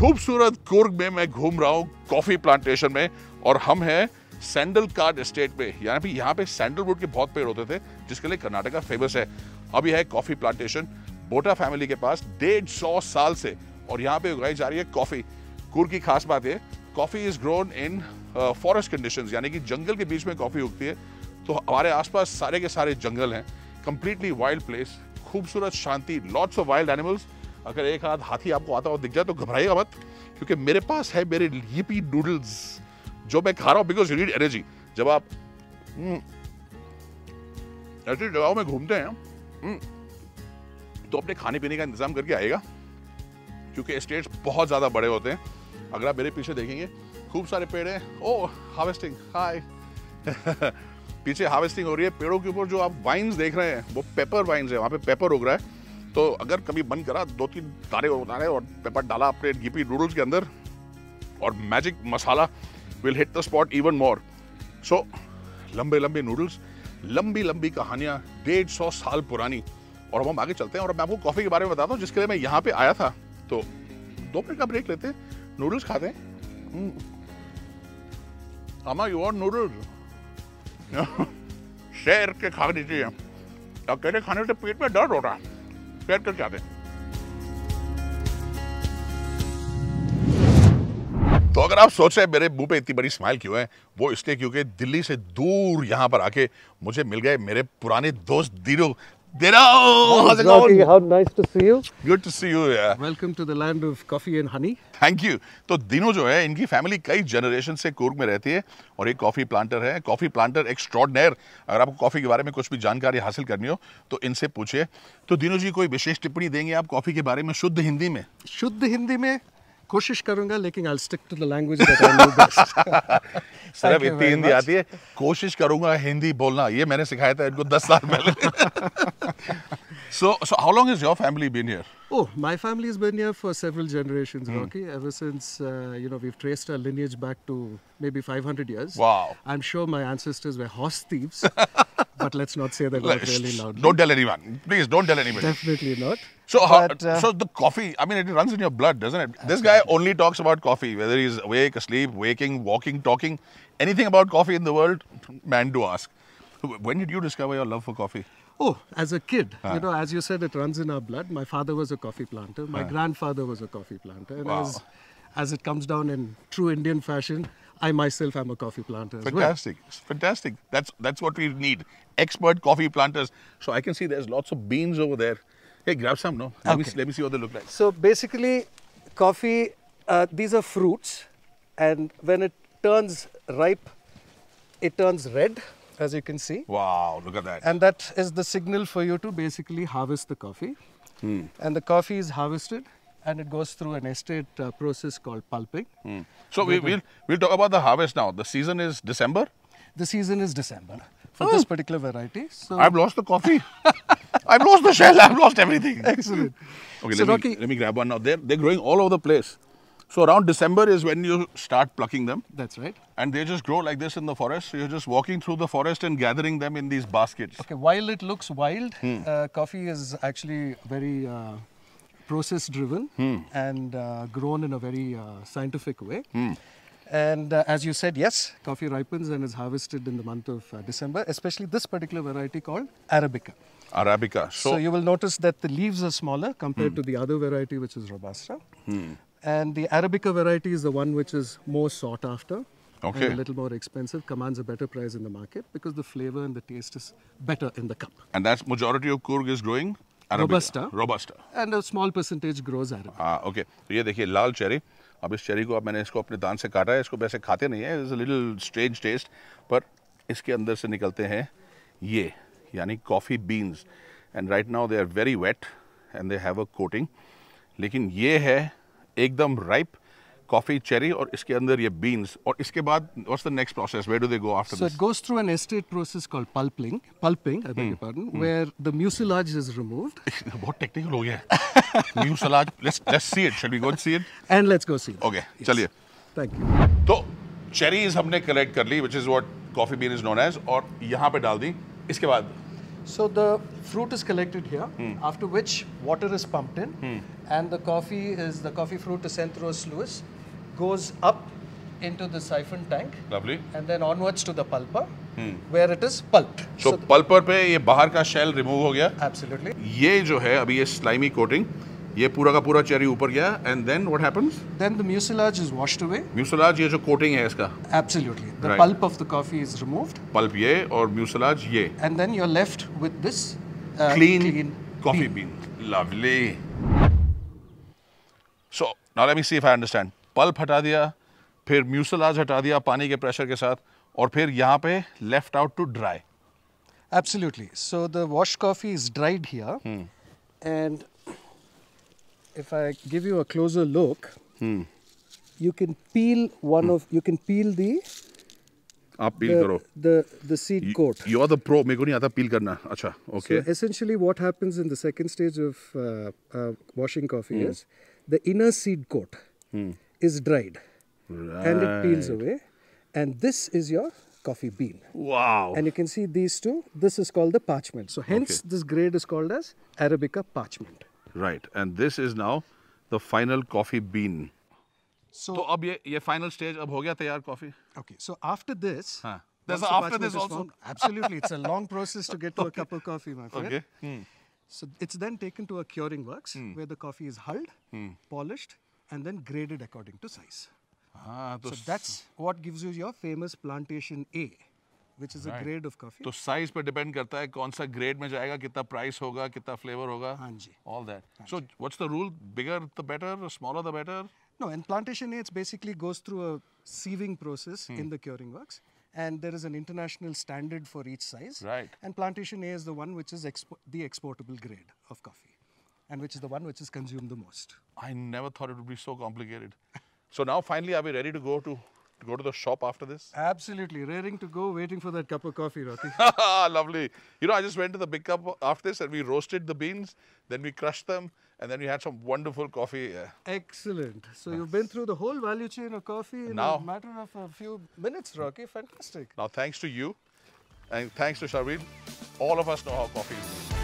खूबसूरत कूर्ग में मैं घूम रहा हूँ कॉफी प्लांटेशन में, और हम हैं सैंडल कार्ड एस्टेट में। यानी यहाँ पे सैंडलवुड के बहुत पेड़ होते थे जिसके लिए कर्नाटका फेमस है। अब यह है कॉफी प्लांटेशन बोटा फैमिली के पास 150 साल से, और यहाँ पे उगाई जा रही है कॉफी। कूर्ग की खास बात है coffee is grown in forest conditions, यानी कि जंगल के बीच में कॉफी उगती है। तो हमारे आसपास सारे के सारे जंगल हैं, कंप्लीटली वाइल्ड प्लेस, खूबसूरत शांति, लॉट्स ऑफ वाइल्ड एनिमल्स। अगर एक आध हाथी आपको आता हुआ दिख जाए तो घबराइएगा मत, क्योंकि मेरे पास है मेरे यिपी नूडल्स जो मैं खा रहा हूँ, बिकॉज यू नीड एनर्जी। जब आप ऐसी जगहों में घूमते हैं तो अपने खाने पीने का इंतजाम करके आएगा, क्योंकि एस्टेट्स बहुत ज़्यादा बड़े होते हैं। अगर आप मेरे पीछे देखेंगे खूब सारे पेड़ हैं। ओ हार्वेस्टिंग, हाय पीछे हार्वेस्टिंग हो रही है। पेड़ों के ऊपर जो आप वाइन्स देख रहे हैं वो पेपर वाइन्स है, वहाँ पे पेपर उग रहा है। तो अगर कभी मन करा 2-3 तारे उतारे और पेपर डाला अपने गिपी नूडल्स के अंदर, और magic masala will hit the spot even more. So लंबे लंबे नूडल्स, लंबी लंबी कहानियाँ 150 साल पुरानी। और हम आगे चलते हैं और मैं आपको कॉफ़ी के बारे में बताता हूँ जिसके लिए मैं यहाँ पर आया था। तो 2 मिनट का ब्रेक लेते हैं, नूडल्स खाते हैं। अमा यू और नूडल्स शेर के खा दीजिए, अकेले खाने से पेट में दर्द हो रहा है, शेर कर जाते। तो अगर आप सोच रहे हैं मेरे मुंह पे इतनी बड़ी स्माइल क्यों है, वो इसलिए क्योंकि दिल्ली से दूर यहाँ पर आके मुझे मिल गए मेरे पुराने दोस्त दिनो। तो दिनो जो है, इनकी फैमिली कई जनरेशन से कूर्ग में रहती है और ये कॉफी प्लांटर है, कॉफी प्लांटर एक्स्ट्रॉर्डिनरी। अगर आपको कॉफी के बारे में कुछ भी जानकारी हासिल करनी हो तो इनसे पूछिए। तो दिनो जी, कोई विशेष टिप्पणी देंगे आप कॉफी के बारे में शुद्ध हिंदी में? शुद्ध हिंदी में कोशिश करूंगा, लेकिन I'll stick to the language that I know best. सिर्फ इतनी हिंदी आती है, कोशिश करूंगा हिंदी बोलना। ये मैंने सिखाया था इनको 10 साल पहले। So how long has your family been here? Oh, my family has been here for several generations, Rocky. Ever since we've traced our lineage back to maybe 500 years. Wow! I'm sure my ancestors were horse thieves, but let's not say that really loudly. Don't tell anyone, please. Don't tell anybody. Definitely not. So the coffee. I mean, it runs in your blood, doesn't it? This guy only talks about coffee, whether he's awake, asleep, waking, walking, talking. Anything about coffee in the world, man, do ask. When did you discover your love for coffee? Oh, as a kid, as you said, it runs in our blood. My father was a coffee planter. My grandfather was a coffee planter. And wow. as it comes down in true Indian fashion, I myself am a coffee planter as Fantastic. Well. Fantastic. That's what we need. Expert coffee planters. So I can see there's lots of beans over there. Hey, grab some, no? Okay. Let me see what they look like. So basically, coffee, these are fruits. And when it turns ripe, it turns red. As you can see. Wow, look at that. And that is the signal for you to basically harvest the coffee. And the coffee is harvested and it goes through an estate process called pulping. So we'll talk about the harvest now. The season is December? The season is December for this particular variety. So I've lost the coffee. I've lost the shell. I've lost everything. Excellent. Okay, so let me grab one now. They're growing all over the place. So around December is when you start plucking them. That's right. And they just grow like this in the forest. So you're just walking through the forest and gathering them in these baskets. Okay, while it looks wild, coffee is actually very process driven and grown in a very scientific way. And as you said, yes, coffee ripens and is harvested in the month of December, especially this particular variety called Arabica. Arabica. So you will notice that the leaves are smaller compared to the other variety, which is Robusta. And the Arabica variety is the one which is more sought after, okay, and a little more expensive, commands a better price in the market because the flavor and the taste is better in the cup. And that's majority of Coorg is growing Arabica. Robusta. And a small percentage grows Arabica. Okay. So ये देखिए लाल cherry. अब इस cherry को अब मैंने इसको अपने दांत से काटा है, इसको वैसे खाते नहीं है, it's a little strange taste, पर इसके अंदर से निकलते हैं ये, यानी coffee beans. And right now they are very wet and they have a coating. लेकिन ये है एकदम राइप कॉफी चेरी और इसके अंदर ये बीन्स। और इसके बाद what's the next process, where do they go after this? So it goes through an estate process called pulping, I beg your pardon, where the mucilage is removed. बहुत technical हो गया है mucilage. Let's see it, should we go and see it? And let's go see it. Okay, चलिए, thank you. तो cherries हमने collect कर ली, which is what coffee bean is known as, और यहां पे डाल दी। इसके बाद So the fruit is collected here, after which water is pumped in, and the coffee fruit is sent through a sluice, goes up into the siphon tank. Lovely. And then onwards to the pulper, where it is pulped. So pulper पे ये बाहर का shell remove हो गया. Absolutely. ये जो है अभी ये slimy coating, ये पूरा का पूरा चेरी ऊपर गया, and then what happens? Then the mucilage is washed away. Mucilage ये जो coating है इसका. Absolutely. The pulp of the coffee is removed. Pulp ये और mucilage ये. And then you're left with this clean coffee bean. Lovely. So now let me see if I understand. Pulp हटा दिया, फिर mucilage हटा दिया पानी के pressure के साथ, और फिर यहाँ पे left out to dry. Absolutely. So the washed coffee is dried here, and if I give you a closer look, you can peel one of the. आप peel करो. The seed coat. You are the pro. मेरे को नहीं आता peel करना. अच्छा. Okay. So essentially, what happens in the second stage of washing coffee is the inner seed coat is dried, and it peels away, and this is your coffee bean. Wow. And you can see these two. This is called the parchment. So hence this grade is called as Arabica parchment. Right, and this is now the final coffee bean. So, ab ye final stage ab ho gaya taiyar coffee. Okay, so after this, there's after this also. Absolutely, it's a long process to get to a cup of coffee, my friend. Okay. So it's then taken to a curing works where the coffee is hulled, polished, and then graded according to size. So that's what gives you your famous Plantation A, which is a grade of coffee. So size पे depend करता है कौन सा grade में जाएगा, कितना price होगा, कितना flavor होगा. हाँ जी. All that. So what's the rule? Bigger the better, smaller the better? No, in Plantation A, it basically goes through a sieving process in the curing works, and there is an international standard for each size. Right. And Plantation A is the one which is the exportable grade of coffee, and which is the one which is consumed the most. I never thought it would be so complicated. So now finally, are we ready to go to the shop after this? Absolutely, raring to go, waiting for that cup of coffee, Rocky. Lovely. You know, I just went to the big cup after this, and we roasted the beans, then we crushed them, and then we had some wonderful coffee. Excellent. So you've been through the whole value chain of coffee in a matter of a few minutes, Rocky. Fantastic. Now, thanks to you, and thanks to Sharveen, all of us know how coffee is made.